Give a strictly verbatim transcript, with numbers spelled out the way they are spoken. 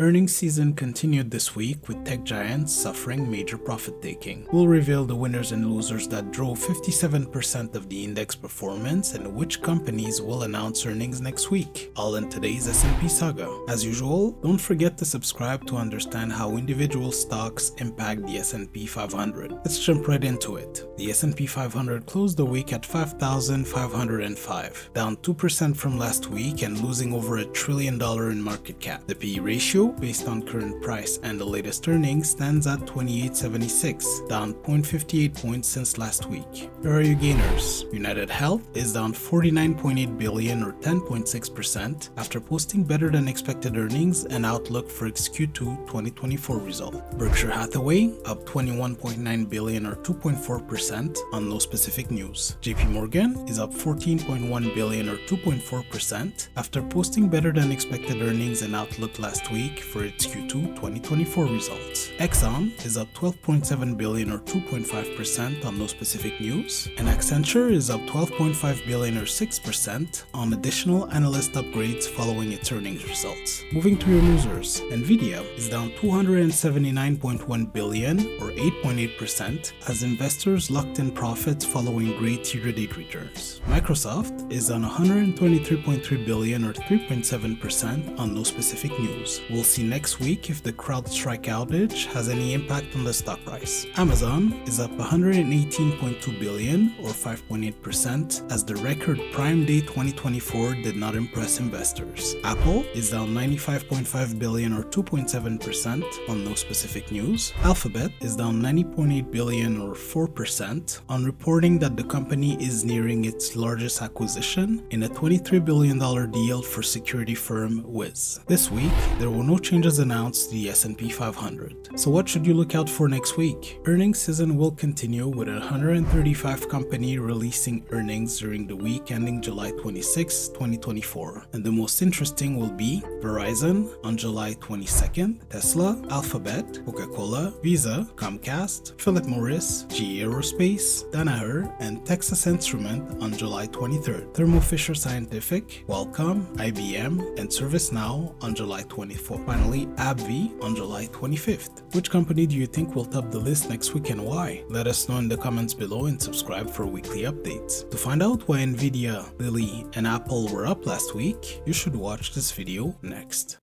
Earnings season continued this week with tech giants suffering major profit-taking. We'll reveal the winners and losers that drove fifty-seven percent of the index performance and which companies will announce earnings next week, all in today's S and P saga. As usual, don't forget to subscribe to understand how individual stocks impact the S and P five hundred. Let's jump right into it. The S and P five hundred closed the week at five thousand five hundred five, down two percent from last week and losing over a trillion dollars in market cap. The P E ratio based on current price and the latest earnings stands at twenty-eight seventy-six, down zero point five eight points since last week. Here are your gainers. UnitedHealth is down forty-nine point eight billion dollars or ten point six percent after posting better than expected earnings and outlook for its Q two twenty twenty-four result. Berkshire Hathaway up twenty-one point nine billion dollars or two point four percent on no specific news. J P Morgan is up fourteen point one billion dollars or two point four percent after posting better than expected earnings and outlook last week for its Q two twenty twenty-four results. Exxon is up twelve point seven billion dollars or two point five percent on no specific news, and Accenture is up twelve point five billion dollars or six percent on additional analyst upgrades following its earnings results. Moving to your losers, Nvidia is down two hundred seventy-nine point one billion dollars or eight point eight percent as investors locked in profits following great year-to-date returns. Microsoft is down one hundred twenty-three point three billion dollars or three point seven percent on no specific news. We'll see next week if the CrowdStrike outage has any impact on the stock price. Amazon is up one hundred eighteen point two billion dollars or five point eight percent as the record Prime Day twenty twenty-four did not impress investors. Apple is down ninety-five point five billion dollars or two point seven percent on no specific news. Alphabet is down ninety point eight billion dollars or four percent on reporting that the company is nearing its largest acquisition in a twenty-three billion dollars deal for security firm Wiz. This week, there were no changes announced to the S and P five hundred. So what should you look out for next week? Earnings season will continue with one hundred thirty-five companies releasing earnings during the week ending July twenty-sixth, twenty twenty-four. And the most interesting will be Verizon on July twenty-second, Tesla, Alphabet, Coca-Cola, Visa, Comcast, Philip Morris, G E Aerospace, Danaher, and Texas Instruments on July twenty-third, Thermo Fisher Scientific, Qualcomm, I B M, and ServiceNow on July twenty-fourth. Finally, AbbVie on July twenty-fifth. Which company do you think will top the list next week and why? Let us know in the comments below and subscribe for weekly updates. To find out why Nvidia, Lilly, and Apple were up last week, you should watch this video next.